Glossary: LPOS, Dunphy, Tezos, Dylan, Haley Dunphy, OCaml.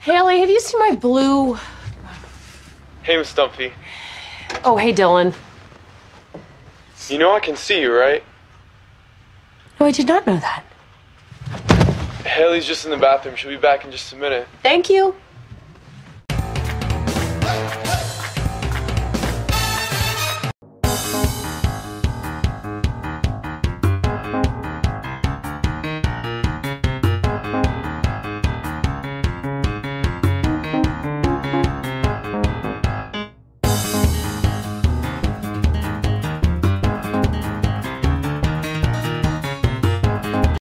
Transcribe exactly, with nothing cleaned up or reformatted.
Haley, have you seen my blue? Hey, Miss Dunphy. Oh, hey, Dylan. You know I can see you, right? No, I did not know that. Haley's just in the bathroom. She'll be back in just a minute. Thank you.